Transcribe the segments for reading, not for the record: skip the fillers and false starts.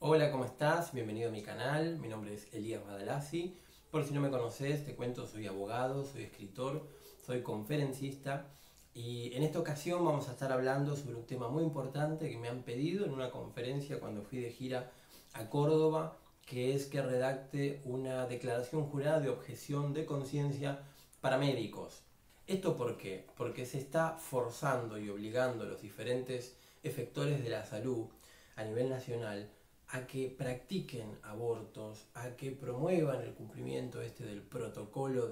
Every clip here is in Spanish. Hola, ¿cómo estás? Bienvenido a mi canal. Mi nombre es Elías Badalassi. Por si no me conoces, te cuento, soy abogado, soy escritor, soy conferencista y en esta ocasión vamos a estar hablando sobre un tema muy importante que me han pedido en una conferencia cuando fui de gira a Córdoba, que es que redacte una declaración jurada de objeción de conciencia para médicos. ¿Esto por qué? Porque se está forzando y obligando a los diferentes efectores de la salud a nivel nacional a que practiquen abortos, a que promuevan el cumplimiento del protocolo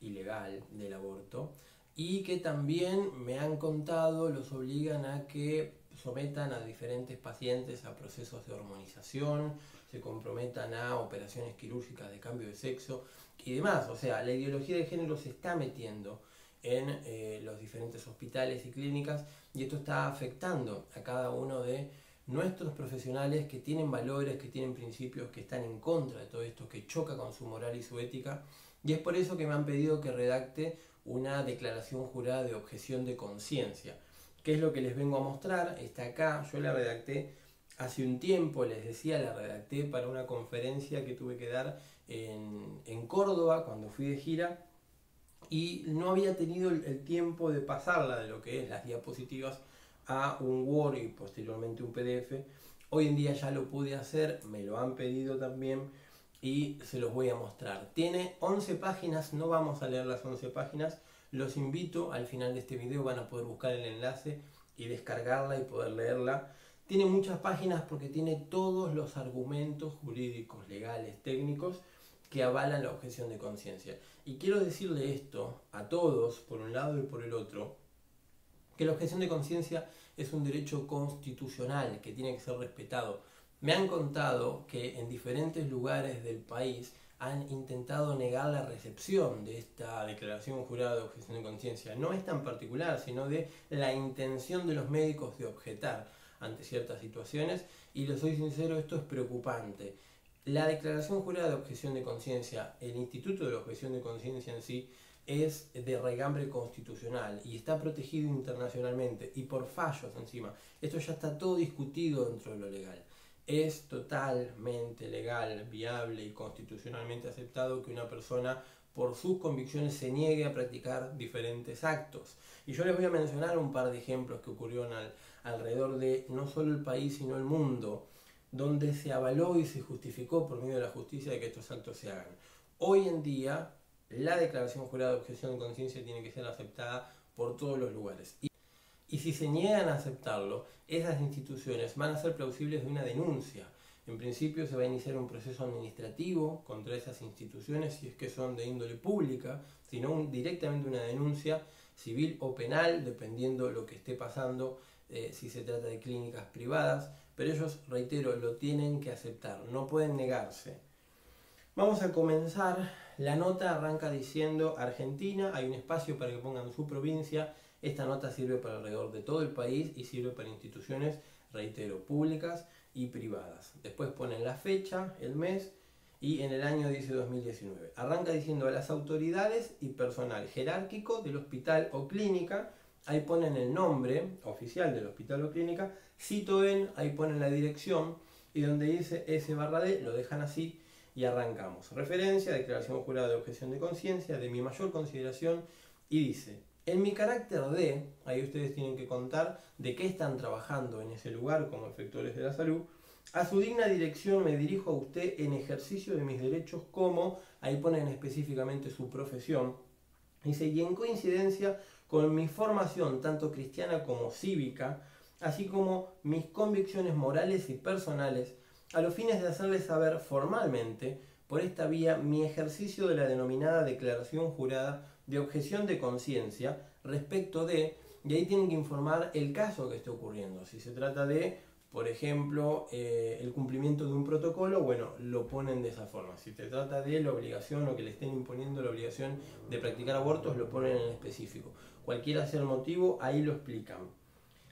ilegal del aborto, y que también, me han contado, los obligan a que sometan a diferentes pacientes a procesos de hormonización, se comprometan a operaciones quirúrgicas de cambio de sexo y demás. O sea, la ideología de género se está metiendo en los diferentes hospitales y clínicas, y esto está afectando a cada uno de nuestros profesionales que tienen valores, que tienen principios, que están en contra de todo esto, que choca con su moral y su ética, y es por eso que me han pedido que redacte una declaración jurada de objeción de conciencia. ¿Qué es lo que les vengo a mostrar? Está acá, yo la redacté hace un tiempo, les decía, la redacté para una conferencia que tuve que dar en Córdoba cuando fui de gira, y no había tenido el tiempo de pasarla de lo que es las diapositivas a un Word y posteriormente un PDF. Hoy en día ya lo pude hacer, me lo han pedido también y se los voy a mostrar. Tiene 11 páginas, no vamos a leer las 11 páginas, los invito, al final de este video van a poder buscar el enlace y descargarla y poder leerla. Tiene muchas páginas porque tiene todos los argumentos jurídicos, legales, técnicos que avalan la objeción de conciencia. Y quiero decirle esto a todos, por un lado y por el otro, que la objeción de conciencia es un derecho constitucional que tiene que ser respetado. Me han contado que en diferentes lugares del país han intentado negar la recepción de esta declaración jurada de objeción de conciencia. No es tan particular, sino de la intención de los médicos de objetar ante ciertas situaciones, y les soy sincero, esto es preocupante. La declaración jurada de objeción de conciencia, el instituto de la objeción de conciencia en sí, es de regambre constitucional y está protegido internacionalmente y por fallos encima. Esto ya está todo discutido dentro de lo legal. Es totalmente legal, viable y constitucionalmente aceptado que una persona por sus convicciones se niegue a practicar diferentes actos. Y yo les voy a mencionar un par de ejemplos que ocurrieron alrededor de no solo el país sino el mundo, donde se avaló y se justificó por medio de la justicia de que estos actos se hagan. Hoy en día la declaración jurada de objeción de conciencia tiene que ser aceptada por todos los lugares. Y si se niegan a aceptarlo, esas instituciones van a ser plausibles de una denuncia. En principio se va a iniciar un proceso administrativo contra esas instituciones, si es que son de índole pública, sino directamente una denuncia civil o penal, dependiendo lo que esté pasando, si se trata de clínicas privadas. Pero ellos, reitero, lo tienen que aceptar, no pueden negarse. Vamos a comenzar. La nota arranca diciendo: Argentina, hay un espacio para que pongan su provincia. Esta nota sirve para alrededor de todo el país y sirve para instituciones, reitero, públicas y privadas. Después ponen la fecha, el mes y en el año dice 2019. Arranca diciendo: a las autoridades y personal jerárquico del hospital o clínica. Ahí ponen el nombre oficial del hospital o clínica, cito en, ahí ponen la dirección, y donde dice S/D lo dejan así y arrancamos. Referencia, declaración jurada de objeción de conciencia, de mi mayor consideración, y dice, en mi carácter de, ahí ustedes tienen que contar de qué están trabajando en ese lugar como efectores de la salud, a su digna dirección me dirijo a usted en ejercicio de mis derechos como, ahí ponen específicamente su profesión, dice, y en coincidencia con mi formación tanto cristiana como cívica, así como mis convicciones morales y personales, a los fines de hacerles saber formalmente, por esta vía, mi ejercicio de la denominada declaración jurada de objeción de conciencia respecto de, y ahí tienen que informar el caso que esté ocurriendo. Si se trata de, por ejemplo, el cumplimiento de un protocolo, bueno, lo ponen de esa forma. Si se trata de la obligación o que le estén imponiendo la obligación de practicar abortos, lo ponen en específico. Cualquiera sea el motivo, ahí lo explican.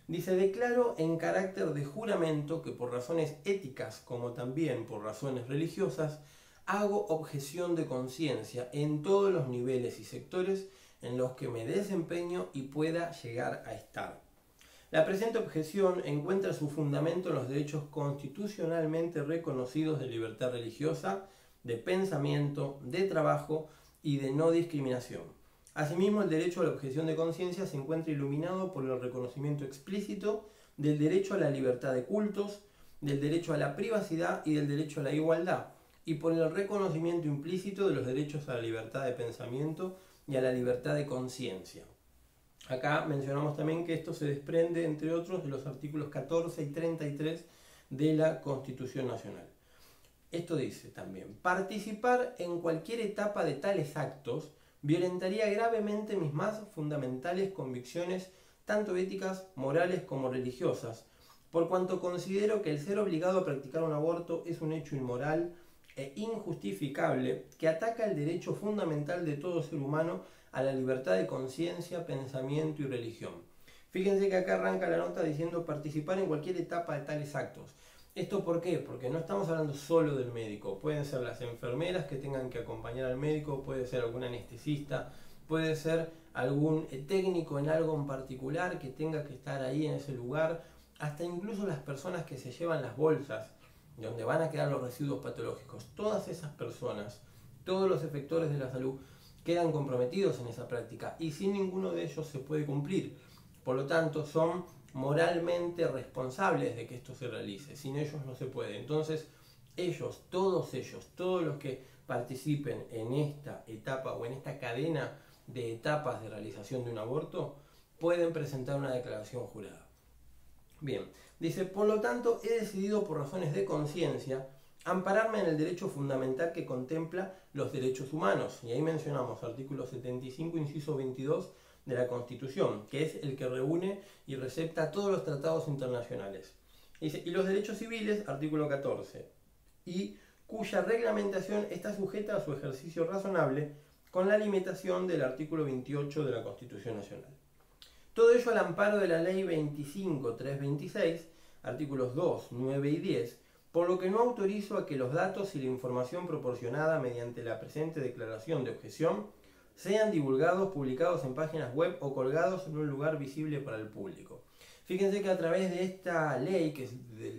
Dice, declaro en carácter de juramento que por razones éticas como también por razones religiosas hago objeción de conciencia en todos los niveles y sectores en los que me desempeño y pueda llegar a estar. La presente objeción encuentra su fundamento en los derechos constitucionalmente reconocidos de libertad religiosa, de pensamiento, de trabajo y de no discriminación. Asimismo, el derecho a la objeción de conciencia se encuentra iluminado por el reconocimiento explícito del derecho a la libertad de cultos, del derecho a la privacidad y del derecho a la igualdad, y por el reconocimiento implícito de los derechos a la libertad de pensamiento y a la libertad de conciencia. Acá mencionamos también que esto se desprende, entre otros, de los artículos 14 y 33 de la Constitución Nacional. Esto dice también: participar en cualquier etapa de tales actos violentaría gravemente mis más fundamentales convicciones, tanto éticas, morales como religiosas, por cuanto considero que el ser obligado a practicar un aborto es un hecho inmoral e injustificable que ataca el derecho fundamental de todo ser humano a la libertad de conciencia, pensamiento y religión. Fíjense que acá arranca la nota diciendo participar en cualquier etapa de tales actos. ¿Esto por qué? Porque no estamos hablando solo del médico, pueden ser las enfermeras que tengan que acompañar al médico, puede ser algún anestesista, puede ser algún técnico en algo en particular que tenga que estar ahí en ese lugar, hasta incluso las personas que se llevan las bolsas donde van a quedar los residuos patológicos. Todas esas personas, todos los efectores de la salud quedan comprometidos en esa práctica y sin ninguno de ellos se puede cumplir. Por lo tanto, son moralmente responsables de que esto se realice. Sin ellos no se puede. Entonces, ellos, todos los que participen en esta etapa o en esta cadena de etapas de realización de un aborto, pueden presentar una declaración jurada. Bien, dice, por lo tanto, he decidido por razones de conciencia ampararme en el derecho fundamental que contempla los derechos humanos. Y ahí mencionamos artículo 75, inciso 22 de la Constitución, que es el que reúne y recepta todos los tratados internacionales. Dice, y los derechos civiles, artículo 14, y cuya reglamentación está sujeta a su ejercicio razonable con la limitación del artículo 28 de la Constitución Nacional. Todo ello al amparo de la Ley 25.326, artículos 2, 9 y 10, por lo que no autorizo a que los datos y la información proporcionada mediante la presente declaración de objeción sean divulgados, publicados en páginas web o colgados en un lugar visible para el público. Fíjense que a través de esta ley, que es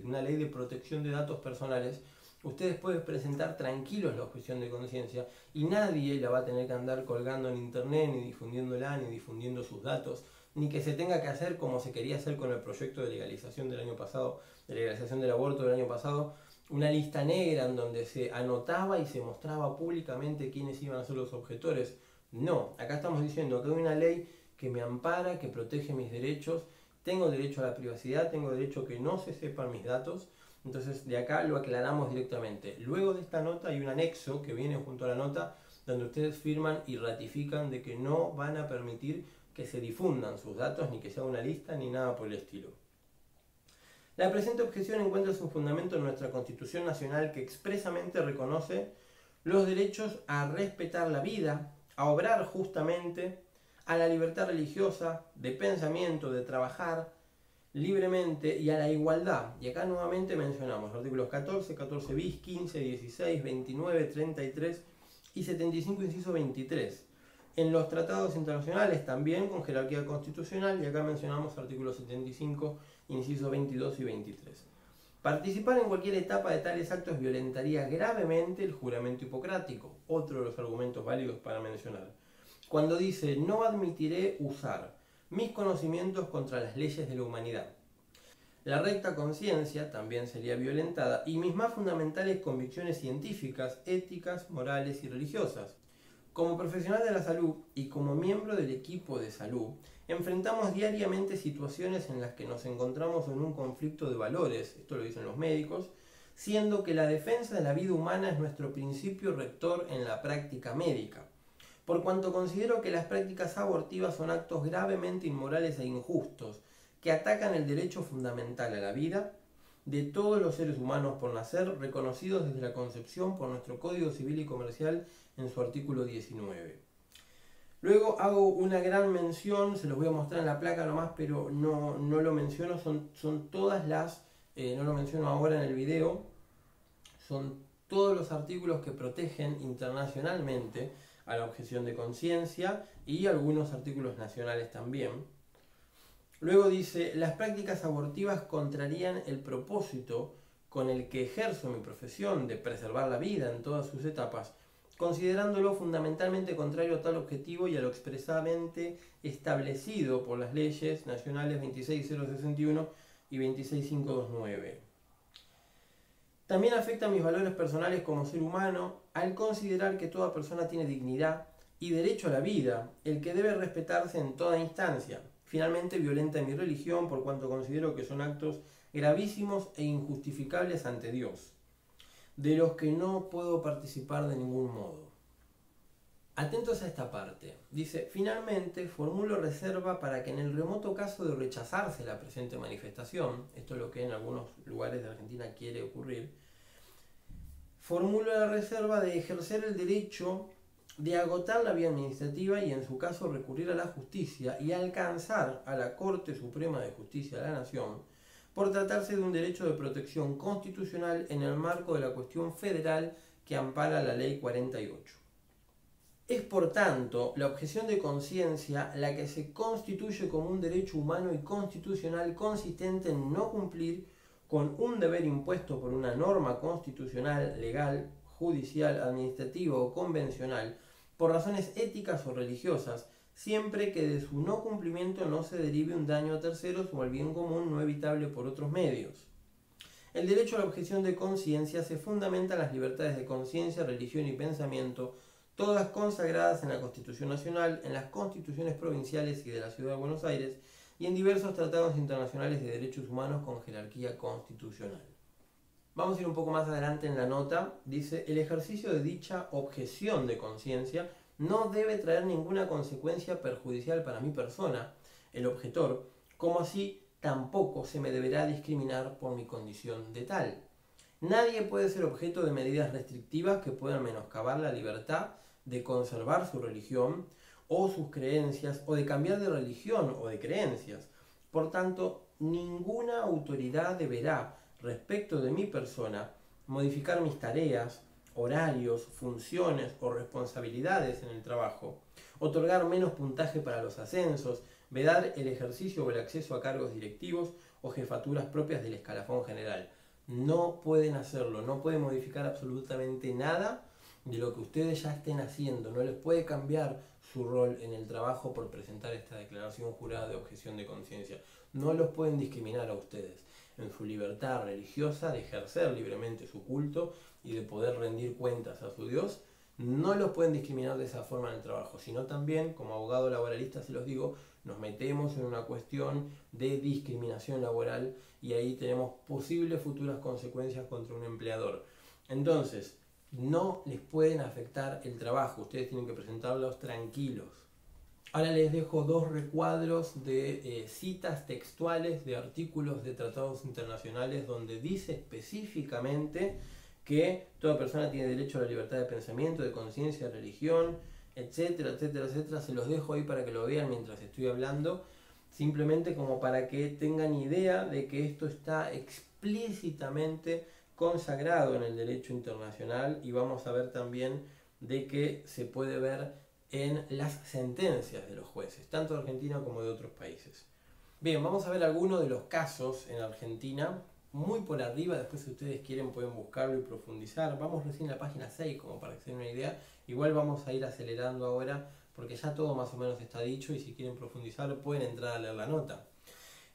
una ley de protección de datos personales, ustedes pueden presentar tranquilos la objeción de conciencia y nadie la va a tener que andar colgando en internet, ni difundiéndola, ni difundiendo sus datos, ni que se tenga que hacer como se quería hacer con el proyecto de legalización del año pasado, de legalización del aborto del año pasado, una lista negra en donde se anotaba y se mostraba públicamente quiénes iban a ser los objetores. No, acá estamos diciendo que hay una ley que me ampara, que protege mis derechos, tengo derecho a la privacidad, tengo derecho a que no se sepan mis datos, entonces de acá lo aclaramos directamente. Luego de esta nota hay un anexo que viene junto a la nota donde ustedes firman y ratifican de que no van a permitir que se difundan sus datos, ni que sea una lista, ni nada por el estilo. La presente objeción encuentra su fundamento en nuestra Constitución Nacional, que expresamente reconoce los derechos a respetar la vida, a obrar justamente, a la libertad religiosa, de pensamiento, de trabajar libremente y a la igualdad. Y acá nuevamente mencionamos los artículos 14, 14 bis, 15, 16, 29, 33 y 75, inciso 23. En los tratados internacionales también con jerarquía constitucional, y acá mencionamos artículos 75, incisos 22 y 23. Participar en cualquier etapa de tales actos violentaría gravemente el juramento hipocrático, otro de los argumentos válidos para mencionar. Cuando dice, no admitiré usar mis conocimientos contra las leyes de la humanidad. La recta conciencia también sería violentada y mis más fundamentales convicciones científicas, éticas, morales y religiosas. Como profesional de la salud y como miembro del equipo de salud, enfrentamos diariamente situaciones en las que nos encontramos en un conflicto de valores, esto lo dicen los médicos, siendo que la defensa de la vida humana es nuestro principio rector en la práctica médica, por cuanto considero que las prácticas abortivas son actos gravemente inmorales e injustos, que atacan el derecho fundamental a la vida de todos los seres humanos por nacer, reconocidos desde la concepción por nuestro Código Civil y Comercial en su artículo 19. Luego hago una gran mención, se los voy a mostrar en la placa nomás, pero no lo menciono, son todas las, no lo menciono ahora en el video, son todos los artículos que protegen internacionalmente a la objeción de conciencia y algunos artículos nacionales también. Luego dice, las prácticas abortivas contrarían el propósito con el que ejerzo mi profesión de preservar la vida en todas sus etapas, considerándolo fundamentalmente contrario a tal objetivo y a lo expresamente establecido por las leyes nacionales 26061 y 26529. También afecta a mis valores personales como ser humano al considerar que toda persona tiene dignidad y derecho a la vida, el que debe respetarse en toda instancia. Finalmente, violenta mi religión por cuanto considero que son actos gravísimos e injustificables ante Dios, de los que no puedo participar de ningún modo. Atentos a esta parte. Dice, finalmente formulo reserva para que en el remoto caso de rechazarse la presente manifestación, esto es lo que en algunos lugares de Argentina quiere ocurrir, formulo la reserva de ejercer el derecho de agotar la vía administrativa y en su caso recurrir a la justicia y alcanzar a la Corte Suprema de Justicia de la Nación por tratarse de un derecho de protección constitucional en el marco de la cuestión federal que ampara la Ley 48. Es por tanto la objeción de conciencia la que se constituye como un derecho humano y constitucional consistente en no cumplir con un deber impuesto por una norma constitucional, legal, judicial, administrativa o convencional por razones éticas o religiosas, siempre que de su no cumplimiento no se derive un daño a terceros o al bien común no evitable por otros medios. El derecho a la objeción de conciencia se fundamenta en las libertades de conciencia, religión y pensamiento, todas consagradas en la Constitución Nacional, en las Constituciones Provinciales y de la Ciudad de Buenos Aires y en diversos tratados internacionales de derechos humanos con jerarquía constitucional. Vamos a ir un poco más adelante en la nota. Dice, el ejercicio de dicha objeción de conciencia no debe traer ninguna consecuencia perjudicial para mi persona, el objetor, como así tampoco se me deberá discriminar por mi condición de tal. Nadie puede ser objeto de medidas restrictivas que puedan menoscabar la libertad de conservar su religión o sus creencias, o de cambiar de religión o de creencias. Por tanto, ninguna autoridad deberá, respecto de mi persona, modificar mis tareas, horarios, funciones o responsabilidades en el trabajo, otorgar menos puntaje para los ascensos, vedar el ejercicio o el acceso a cargos directivos o jefaturas propias del escalafón general. No pueden hacerlo, no pueden modificar absolutamente nada de lo que ustedes ya estén haciendo, no les puede cambiar su rol en el trabajo por presentar esta declaración jurada de objeción de conciencia. No los pueden discriminar a ustedes en su libertad religiosa de ejercer libremente su culto y de poder rendir cuentas a su Dios. No los pueden discriminar de esa forma en el trabajo, sino también, como abogado laboralista se los digo, nos metemos en una cuestión de discriminación laboral y ahí tenemos posibles futuras consecuencias contra un empleador. Entonces, no les pueden afectar el trabajo, ustedes tienen que presentarlos tranquilos. Ahora les dejo dos recuadros de citas textuales de artículos de tratados internacionales donde dice específicamente que toda persona tiene derecho a la libertad de pensamiento, de conciencia, de religión, etcétera, etcétera, etcétera. Se los dejo ahí para que lo vean mientras estoy hablando, simplemente como para que tengan idea de que esto está explícitamente consagrado en el derecho internacional, y vamos a ver también de que se puede ver en las sentencias de los jueces, tanto de Argentina como de otros países. Bien, vamos a ver algunos de los casos en Argentina, muy por arriba, después si ustedes quieren pueden buscarlo y profundizar. Vamos recién a la página 6 como para que se den una idea, igual vamos a ir acelerando ahora porque ya todo más o menos está dicho y si quieren profundizar pueden entrar a leer la nota.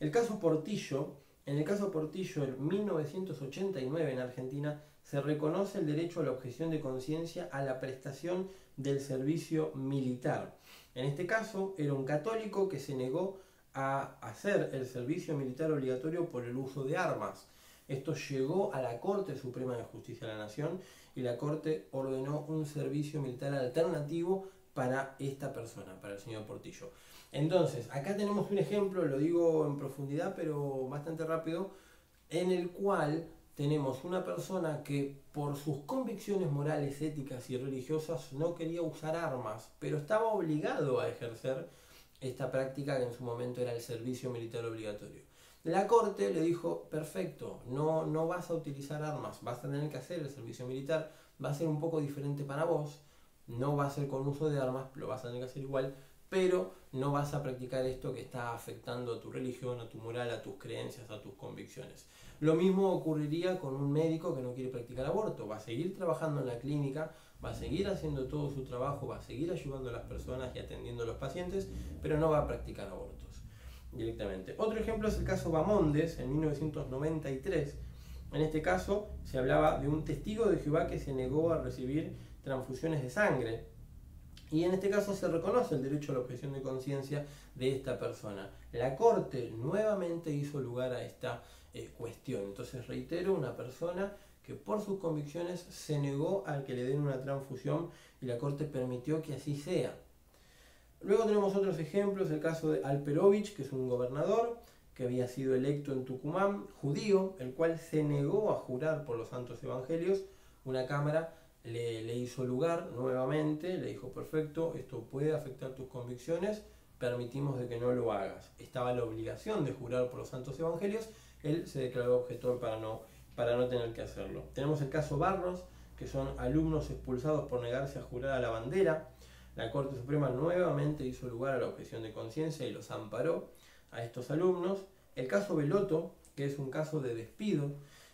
El caso Portillo. En el caso Portillo, en 1989 en Argentina, se reconoce el derecho a la objeción de conciencia a la prestación del servicio militar. En este caso, era un católico que se negó a hacer el servicio militar obligatorio por el uso de armas. Esto llegó a la Corte Suprema de Justicia de la Nación y la Corte ordenó un servicio militar alternativo para esta persona, para el señor Portillo. Entonces, acá tenemos un ejemplo, lo digo en profundidad, pero bastante rápido, en el cual tenemos una persona que por sus convicciones morales, éticas y religiosas no quería usar armas, pero estaba obligado a ejercer esta práctica que en su momento era el servicio militar obligatorio. La Corte le dijo, perfecto, no vas a utilizar armas, vas a tener que hacer el servicio militar, va a ser un poco diferente para vos, no va a ser con uso de armas, lo vas a tener que hacer igual, pero no vas a practicar esto que está afectando a tu religión, a tu moral, a tus creencias, a tus convicciones. Lo mismo ocurriría con un médico que no quiere practicar aborto. Va a seguir trabajando en la clínica, va a seguir haciendo todo su trabajo, va a seguir ayudando a las personas y atendiendo a los pacientes, pero no va a practicar abortos directamente. Otro ejemplo es el caso Bamondes, en 1993. En este caso se hablaba de un testigo de Jehová que se negó a recibir transfusiones de sangre. Y en este caso se reconoce el derecho a la objeción de conciencia de esta persona. La Corte nuevamente hizo lugar a esta cuestión. Entonces, reitero, una persona que por sus convicciones se negó a que le den una transfusión y la Corte permitió que así sea. Luego tenemos otros ejemplos, el caso de Alperovich, que es un gobernador que había sido electo en Tucumán, judío, el cual se negó a jurar por los santos evangelios. Una cámara le hizo lugar nuevamente, le dijo: perfecto, esto puede afectar tus convicciones, permitimos de que no lo hagas. Estaba la obligación de jurar por los santos evangelios, él se declaró objetor para no tener que hacerlo. Tenemos el caso Barros, que son alumnos expulsados por negarse a jurar a la bandera. La Corte Suprema nuevamente hizo lugar a la objeción de conciencia y los amparó a estos alumnos. El caso Veloto, que es un caso de despido.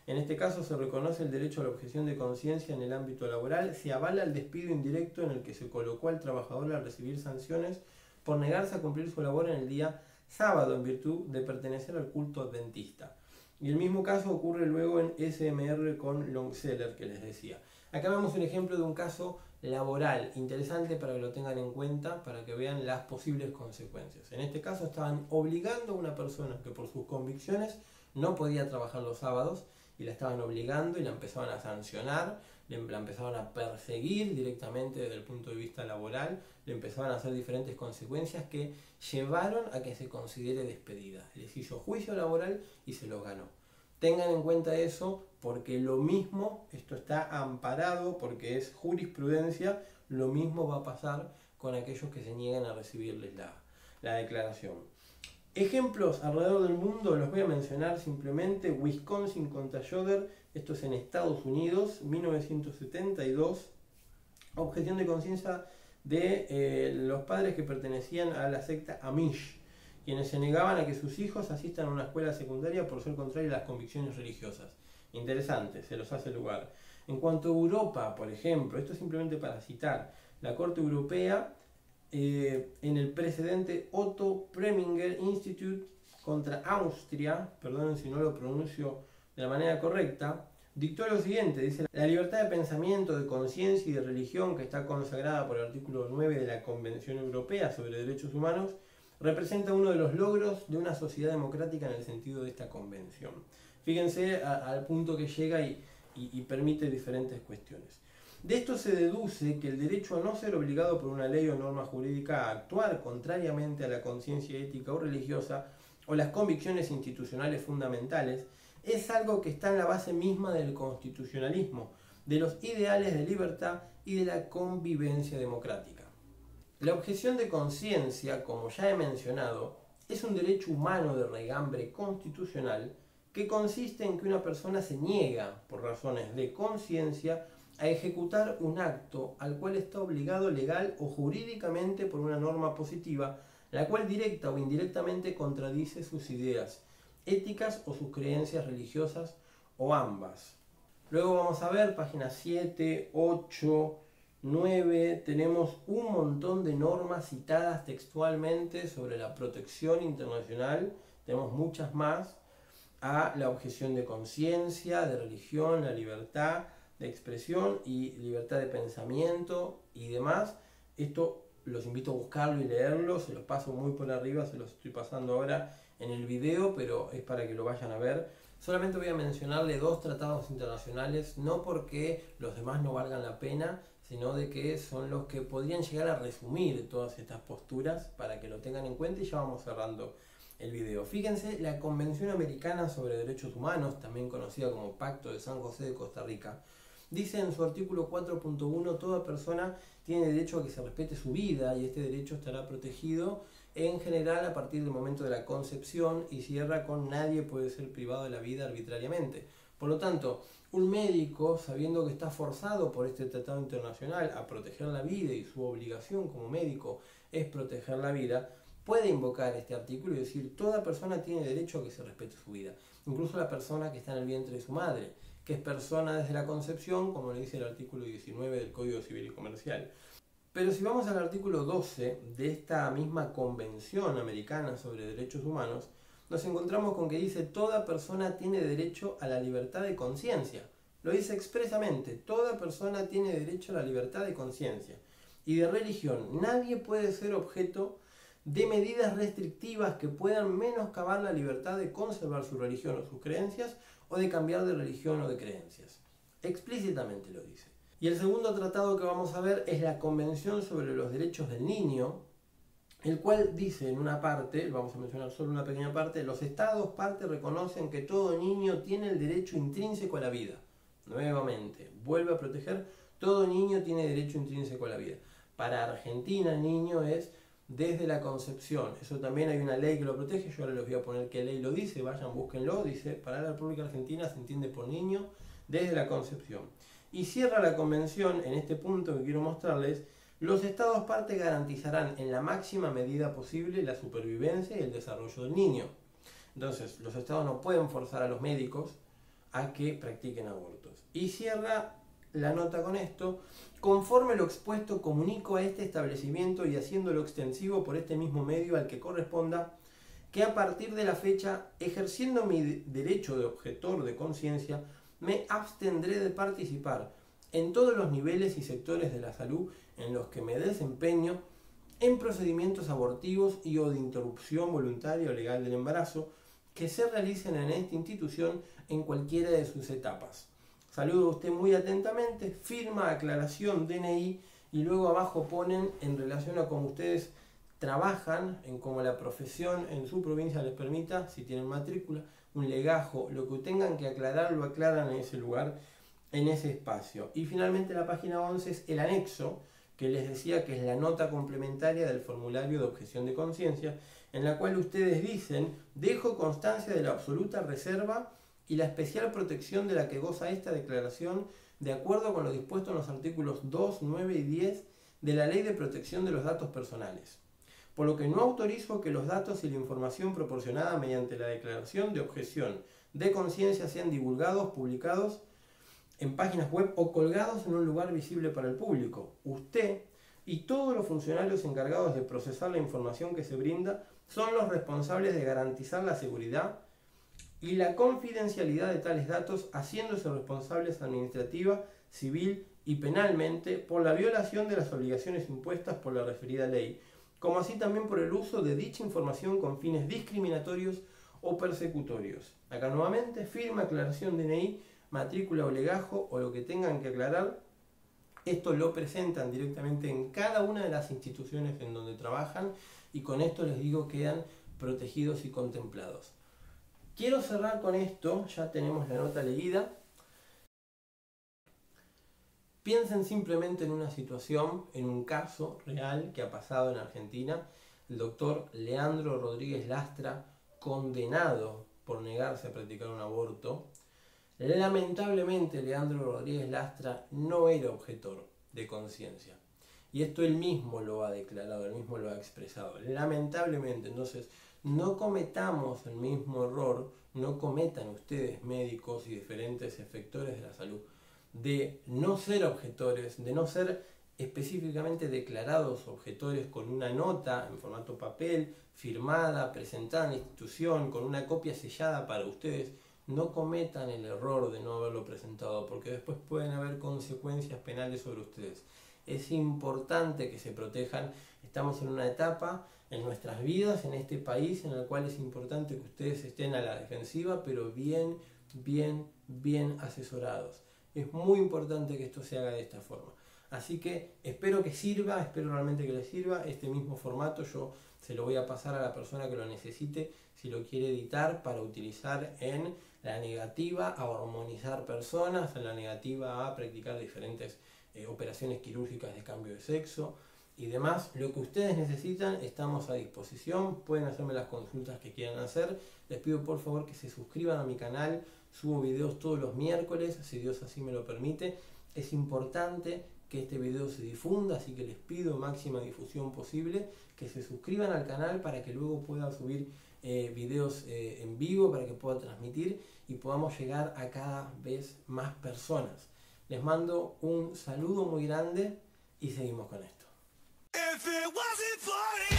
En este caso se reconoce el derecho a la objeción de conciencia en el ámbito laboral, se avala el despido indirecto en el que se colocó al trabajador al recibir sanciones por negarse a cumplir su labor en el día sábado en virtud de pertenecer al culto adventista. Y el mismo caso ocurre luego en SMR con Longseller, que les decía. Acá vemos un ejemplo de un caso laboral, interesante para que lo tengan en cuenta, para que vean las posibles consecuencias. En este caso estaban obligando a una persona que por sus convicciones no podía trabajar los sábados, y la estaban obligando y la empezaban a sancionar, la empezaban a perseguir directamente desde el punto de vista laboral, le empezaban a hacer diferentes consecuencias que llevaron a que se considere despedida. Les hizo juicio laboral y se los ganó. Tengan en cuenta eso, porque lo mismo, esto está amparado porque es jurisprudencia, lo mismo va a pasar con aquellos que se niegan a recibirles la declaración. Ejemplos alrededor del mundo, los voy a mencionar simplemente. Wisconsin contra Yoder, esto es en Estados Unidos, 1972. Objeción de conciencia de los padres que pertenecían a la secta Amish, quienes se negaban a que sus hijos asistan a una escuela secundaria por ser contrarios a las convicciones religiosas. Interesante, se los hace lugar. En cuanto a Europa, por ejemplo, esto es simplemente para citar, la Corte Europea, en el precedente Otto Preminger Institute contra Austria, perdonen si no lo pronuncio de la manera correcta, dictó lo siguiente, dice: la libertad de pensamiento, de conciencia y de religión que está consagrada por el artículo 9 de la Convención Europea sobre Derechos Humanos representa uno de los logros de una sociedad democrática en el sentido de esta convención. Fíjense al punto que llega y permite diferentes cuestiones. De esto se deduce que el derecho a no ser obligado por una ley o norma jurídica a actuar contrariamente a la conciencia ética o religiosa o las convicciones institucionales fundamentales es algo que está en la base misma del constitucionalismo, de los ideales de libertad y de la convivencia democrática. La objeción de conciencia, como ya he mencionado, es un derecho humano de regambre constitucional que consiste en que una persona se niega, por razones de conciencia, a ejecutar un acto al cual está obligado legal o jurídicamente por una norma positiva, la cual directa o indirectamente contradice sus ideas éticas o sus creencias religiosas o ambas. Luego vamos a ver páginas 7, 8, 9, tenemos un montón de normas citadas textualmente sobre la protección internacional, tenemos muchas más, a la objeción de conciencia, de religión, la libertad de expresión y libertad de pensamiento y demás. Esto los invito a buscarlo y leerlo, se los paso muy por arriba, se los estoy pasando ahora en el video, pero es para que lo vayan a ver. Solamente voy a mencionarle dos tratados internacionales, no porque los demás no valgan la pena, sino de que son los que podrían llegar a resumir todas estas posturas para que lo tengan en cuenta, y ya vamos cerrando el video. Fíjense, la Convención Americana sobre Derechos Humanos, también conocida como Pacto de San José de Costa Rica, dice en su artículo 4.1: toda persona tiene derecho a que se respete su vida y este derecho estará protegido en general a partir del momento de la concepción, y cierra con: nadie puede ser privado de la vida arbitrariamente. Por lo tanto, un médico, sabiendo que está forzado por este tratado internacional a proteger la vida y su obligación como médico es proteger la vida, puede invocar este artículo y decir toda persona tiene derecho a que se respete su vida, incluso la persona que está en el vientre de su madre, que es persona desde la concepción, como le dice el artículo 19 del Código Civil y Comercial. Pero si vamos al artículo 12 de esta misma Convención Americana sobre Derechos Humanos, nos encontramos con que dice toda persona tiene derecho a la libertad de conciencia. Lo dice expresamente, toda persona tiene derecho a la libertad de conciencia. Y de religión, nadie puede ser objeto de medidas restrictivas que puedan menoscabar la libertad de conservar su religión o sus creencias, o de cambiar de religión o de creencias. Explícitamente lo dice. Y el segundo tratado que vamos a ver es la Convención sobre los Derechos del Niño, el cual dice en una parte, vamos a mencionar solo una pequeña parte, los estados parte reconocen que todo niño tiene el derecho intrínseco a la vida. Nuevamente, vuelve a proteger, todo niño tiene derecho intrínseco a la vida. Para Argentina, niño es desde la concepción, eso también hay una ley que lo protege, yo ahora les voy a poner qué ley lo dice, vayan, búsquenlo, dice, para la República Argentina se entiende por niño desde la concepción. Y cierra la convención, en este punto que quiero mostrarles, los estados parte garantizarán en la máxima medida posible la supervivencia y el desarrollo del niño. Entonces, los estados no pueden forzar a los médicos a que practiquen abortos. Y cierra la nota con esto, conforme lo expuesto comunico a este establecimiento y haciéndolo extensivo por este mismo medio al que corresponda, que a partir de la fecha, ejerciendo mi derecho de objetor de conciencia, me abstendré de participar en todos los niveles y sectores de la salud en los que me desempeño, en procedimientos abortivos y o de interrupción voluntaria o legal del embarazo, que se realicen en esta institución en cualquiera de sus etapas. Saludo a usted muy atentamente, firma, aclaración, DNI, y luego abajo ponen en relación a cómo ustedes trabajan, en cómo la profesión en su provincia les permita, si tienen matrícula, un legajo, lo que tengan que aclarar, lo aclaran en ese lugar, en ese espacio. Y finalmente la página 11 es el anexo, que les decía que es la nota complementaria del formulario de objeción de conciencia, en la cual ustedes dicen, dejo constancia de la absoluta reserva y la especial protección de la que goza esta declaración de acuerdo con lo dispuesto en los artículos 2, 9 y 10 de la Ley de Protección de los Datos Personales, por lo que no autorizo que los datos y la información proporcionada mediante la declaración de objeción de conciencia sean divulgados, publicados en páginas web o colgados en un lugar visible para el público. Usted y todos los funcionarios encargados de procesar la información que se brinda son los responsables de garantizar la seguridad y la confidencialidad de tales datos, haciéndose responsables administrativa, civil y penalmente por la violación de las obligaciones impuestas por la referida ley, como así también por el uso de dicha información con fines discriminatorios o persecutorios. Acá nuevamente, firma, aclaración, DNI, matrícula o legajo o lo que tengan que aclarar. Esto lo presentan directamente en cada una de las instituciones en donde trabajan y con esto les digo quedan protegidos y contemplados. Quiero cerrar con esto, ya tenemos la nota leída. Piensen simplemente en una situación, en un caso real que ha pasado en Argentina. El doctor Leandro Rodríguez Lastra, condenado por negarse a practicar un aborto. Lamentablemente, Leandro Rodríguez Lastra no era objetor de conciencia. Y esto él mismo lo ha declarado, él mismo lo ha expresado. Lamentablemente, entonces, no cometamos el mismo error, no cometan ustedes, médicos y diferentes efectores de la salud, de no ser objetores, de no ser específicamente declarados objetores con una nota en formato papel, firmada, presentada en la institución, con una copia sellada para ustedes. No cometan el error de no haberlo presentado, porque después pueden haber consecuencias penales sobre ustedes. Es importante que se protejan. Estamos en una etapa en nuestras vidas, en este país, en la cual es importante que ustedes estén a la defensiva, pero bien, bien asesorados. Es muy importante que esto se haga de esta forma. Así que espero que sirva, espero realmente que les sirva este mismo formato. Yo se lo voy a pasar a la persona que lo necesite, si lo quiere editar para utilizar en la negativa a hormonizar personas, en la negativa a practicar diferentes operaciones quirúrgicas de cambio de sexo, y demás, lo que ustedes necesitan, estamos a disposición, pueden hacerme las consultas que quieran hacer, les pido por favor que se suscriban a mi canal, subo videos todos los miércoles, si Dios así me lo permite, es importante que este video se difunda, así que les pido máxima difusión posible, que se suscriban al canal para que luego pueda subir videos en vivo, para que pueda transmitir y podamos llegar a cada vez más personas. Les mando un saludo muy grande y seguimos con esto. If it wasn't funny.